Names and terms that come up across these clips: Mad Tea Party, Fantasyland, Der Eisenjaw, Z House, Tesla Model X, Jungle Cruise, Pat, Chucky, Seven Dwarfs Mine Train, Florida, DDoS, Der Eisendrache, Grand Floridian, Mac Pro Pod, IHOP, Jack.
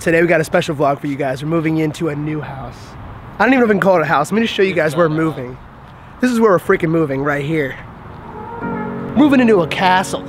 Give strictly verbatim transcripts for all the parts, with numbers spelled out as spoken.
Today we got a special vlog for you guys. We're moving into a new house. I don't even know if I can call it a house. I'm gonna show you guys where we're moving. This is where we're freaking moving, right here. Moving into a castle.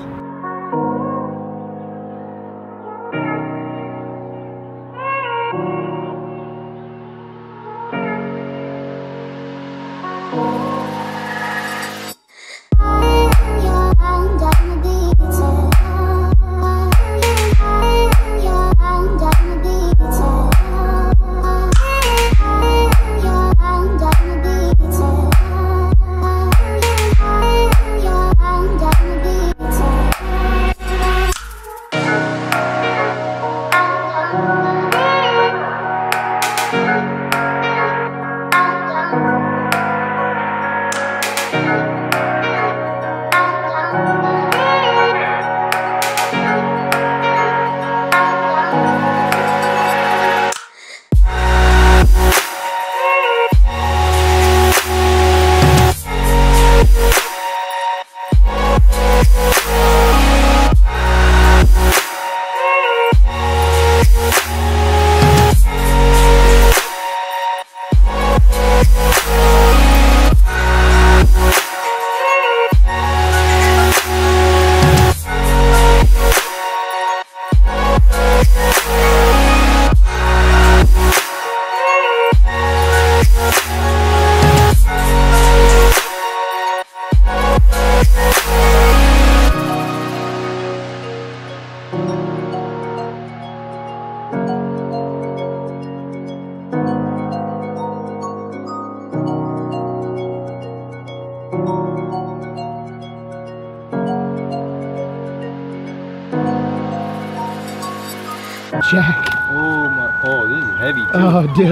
Jack. Oh my, oh this is heavy, dude.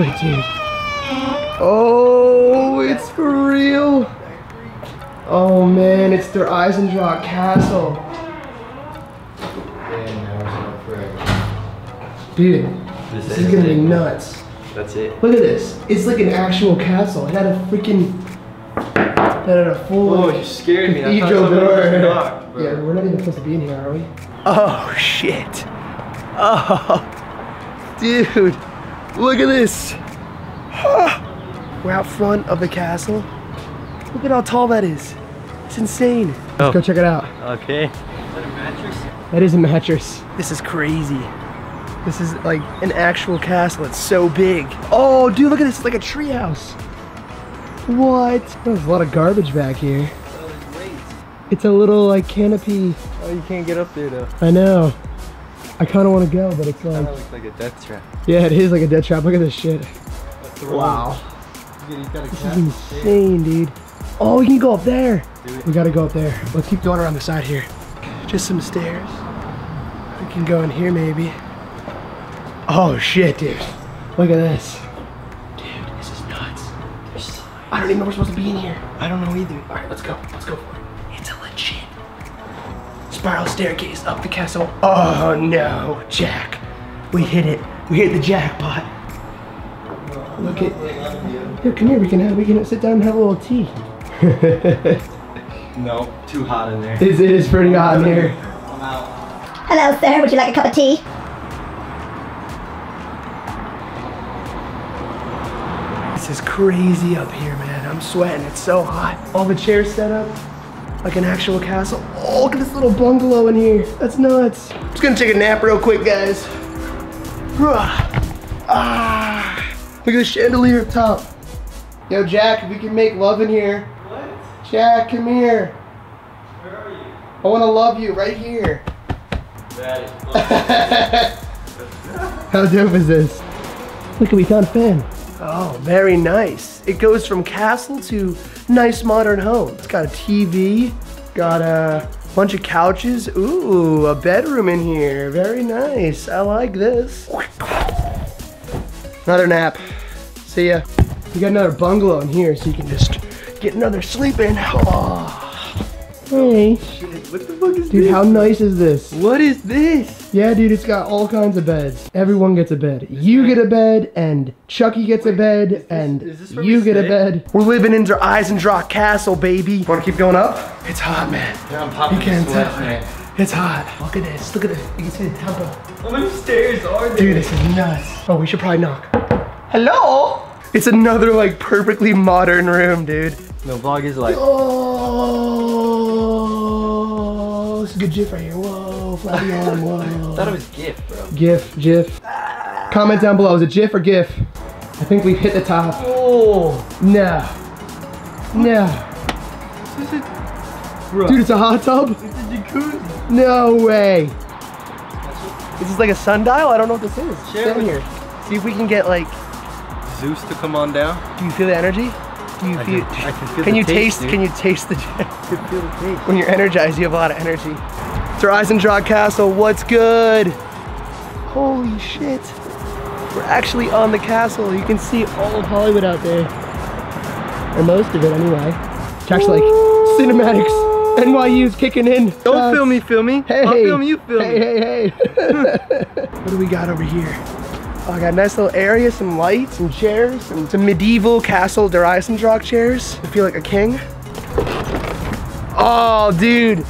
Oh dude, dude. Oh, it's for real. Oh man, it's Der Eisendrache castle. Dude, this, this is, is gonna it. be nuts. That's it. Look at this. It's like an actual castle. It had a freaking, that had a full Oh, you scared me. I thought somebody was knocked, bro. Yeah, we're not even supposed to be in here, are we? Oh shit. Oh, dude, look at this. Huh. We're out front of the castle. Look at how tall that is. It's insane. Oh. Let's go check it out. Okay. Is that a mattress? That is a mattress. This is crazy. This is like an actual castle. It's so big. Oh, dude, look at this. It's like a tree house. What? There's a lot of garbage back here. Oh, there's weights. It's a little like canopy. Oh, you can't get up there though. I know. I kind of want to go, but it's like... It kinda looks like a death trap. Yeah, it is like a death trap. Look at this shit. Wow. Yeah, got a this is insane, dude. Oh, we can go up there. We got to go up there. Let's keep going around the side here. Just some stairs. We can go in here, maybe. Oh, shit, dude. Look at this. Dude, this is nuts. There's I don't even know we're supposed to be in here. I don't know either. All right, let's go. Let's go for it. It's a legit spiral staircase up the castle. Oh no, Jack. We hit it. We hit the jackpot. Look at... Here, come here, we can have, we can sit down and have a little tea. No, too hot in there. It is pretty hot in here. I'm out. Hello sir, would you like a cup of tea? This is crazy up here, man. I'm sweating, it's so hot. All the chairs set up. Like an actual castle. Oh, look at this little bungalow in here. That's nuts. I'm just gonna take a nap real quick, guys. Ah, look at the chandelier up top. Yo, Jack, if we can make love in here. What? Jack, come here. Where are you? I wanna love you right here. That is awesome. How dope is this? Look, we found Finn. Oh, very nice. It goes from castle to nice modern home. It's got a T V, got a bunch of couches. Ooh, a bedroom in here. Very nice. I like this. Another nap. See ya. You got another bungalow in here so you can just get another sleep in. Oh. Hey. Shit, what the fuck is this? Dude, how nice is this? What is this? Yeah, dude, it's got all kinds of beds. Everyone gets a bed. You get a bed, and Chucky gets a bed, Wait, and is this, is this you get a bed. We're living in Der Eisendrache Castle, baby. Want to keep going up? It's hot, man. Yeah, I'm popping you can't tell. It's hot. Look at this. Look at this. You can see the temple. How many stairs are there? Dude, this is nuts. Oh, we should probably knock. Hello? It's another like perfectly modern room, dude. The vlog is like, oh, this is a good GIF right here. Whoa, flabby arm, whoa. I thought it was GIF, bro. GIF, GIF. Ah. Comment down below, is it GIF or GIF? I think we've hit the top. Oh. No. No. This is a... Dude, it's a hot tub? It's a jacuzzi. No way. Is this like a sundial? I don't know what this is. Share Stand here. See if we can get like... Zeus to come on down. Do you feel the energy? Do you feel, I can, I can feel can the you taste, taste can you taste the I can feel the taste. When you're energized, you have a lot of energy. It's our Der Eisendrache castle, what's good? Holy shit. We're actually on the castle. You can see all of Hollywood out there. Or most of it anyway. It's actually like cinematics. N Y U's kicking in. Don't uh, film me, film me. Hey, I'll film you, film hey, me. Hey, hey, hey. What do we got over here? Oh, I got a nice little area, some lights, some chairs, and some medieval castle Der Eisendrache chairs. I feel like a king. Oh, dude.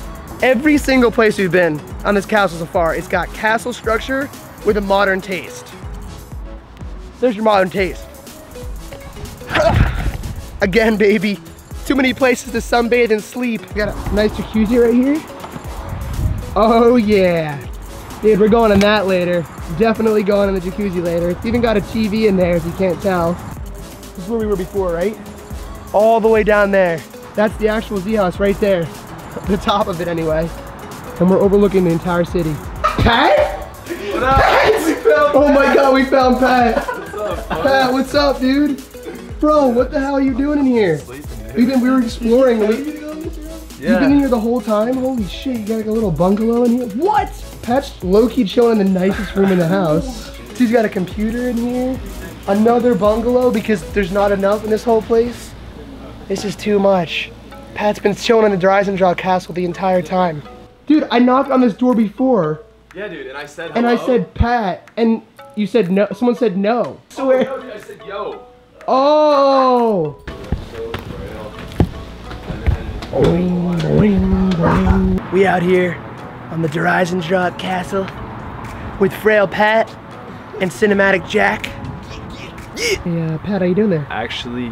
Every single place we've been on this castle so far, it's got castle structure with a modern taste. There's your modern taste. Again, baby. Too many places to sunbathe and sleep. We got a nice jacuzzi right here. Oh, yeah. Dude, we're going in that later. Definitely going in the jacuzzi later. It's even got a T V in there if you can't tell. This is where we were before, right? All the way down there. That's the actual Z House right there. The top of it anyway. And we're overlooking the entire city. Pat? What up? Pat? We found oh Pat. my god, we found Pat. What's up, bro? Pat, what's up, dude? Bro, what the hell are you doing in here? Sleeping, We've been, we were exploring. we, yeah. You've been in here the whole time? Holy shit, you got like a little bungalow in here? What? Pat's low-key chilling in the nicest room in the house. He's got a computer in here. Another bungalow because there's not enough in this whole place. This is too much. Pat's been chilling in the Der Eisenjaw castle the entire time. Dude, I knocked on this door before. Yeah, dude, and I said hello. And I said, Pat, and you said no. Someone said no. I swear. Oh, no, dude, I said yo. Oh! We out here on the Der Eisendrache castle with frail Pat and cinematic Jack. Hey, uh, Pat, how you doing there? Actually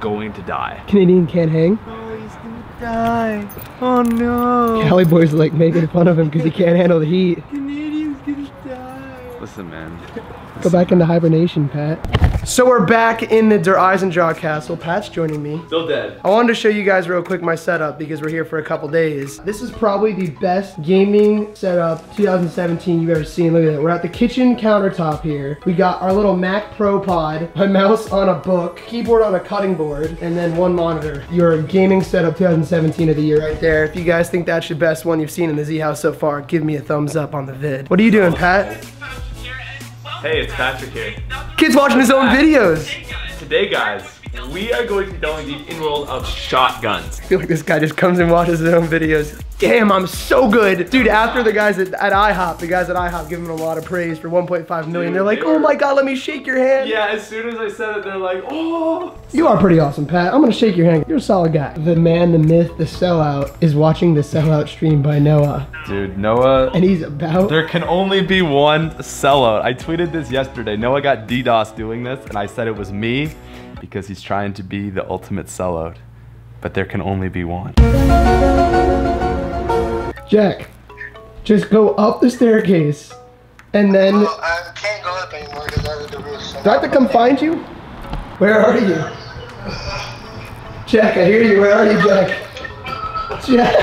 going to die. Canadian can't hang. Oh, he's gonna die. Oh no. Cali boys are like making fun of him because he can't handle the heat. Canadian's gonna die. Listen, man. Listen. Go back into hibernation, Pat. So we're back in the Der Eisendrache castle. Pat's joining me. Still dead. I wanted to show you guys real quick my setup because we're here for a couple days. This is probably the best gaming setup two thousand seventeen you've ever seen. Look at that. We're at the kitchen countertop here. We got our little Mac Pro Pod, my mouse on a book, keyboard on a cutting board, and then one monitor. Your gaming setup two thousand seventeen of the year right there. If you guys think that's the best one you've seen in the Z House so far, give me a thumbs up on the vid. What are you doing, Pat? Hey, it's Patrick here. Kid's watching his own videos. Today, guys, we are going to be going deep in the world of shotguns. I feel like this guy just comes and watches his own videos. Damn, I'm so good. Dude, after the guys at, at IHOP, the guys at IHOP give him a lot of praise for one point five million. They're like, oh my God, let me shake your hand. Yeah, as soon as I said it, they're like, oh. You are pretty awesome, Pat. I'm gonna shake your hand. You're a solid guy. The man, the myth, the sellout is watching the sellout stream by Noah. Dude, Noah. And he's about. There can only be one sellout. I tweeted this yesterday. Noah got DDoS doing this, and I said it was me because he's trying to be the ultimate sellout. But there can only be one. Jack, just go up the staircase, and then. Well, I can't go up anymore because I was the roof. So do I have to come find you? Where are you? Jack, I hear you. Where are you, Jack? Jack.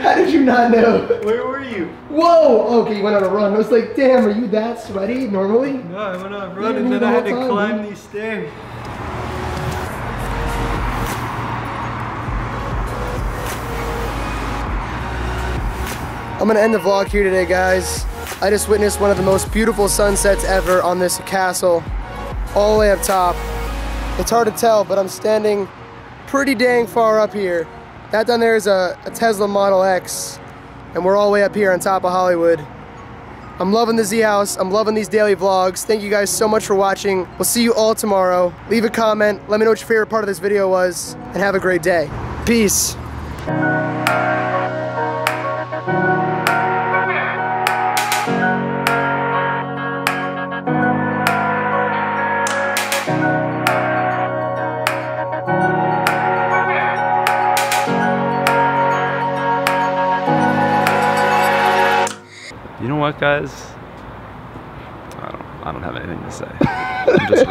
How did you not know? Where were you? Whoa! Okay, you went on a run. I was like, damn, are you that sweaty normally? No, I went on a run and then I had to time, climb man. these stairs. I'm gonna end the vlog here today, guys. I just witnessed one of the most beautiful sunsets ever on this castle, all the way up top. It's hard to tell, but I'm standing pretty dang far up here. That down there is a, a Tesla Model X, and we're all the way up here on top of Hollywood. I'm loving the Z House. I'm loving these daily vlogs. Thank you guys so much for watching. We'll see you all tomorrow. Leave a comment. Let me know what your favorite part of this video was, and have a great day. Peace. You know what, guys? I don't, I don't have anything to say. I'm just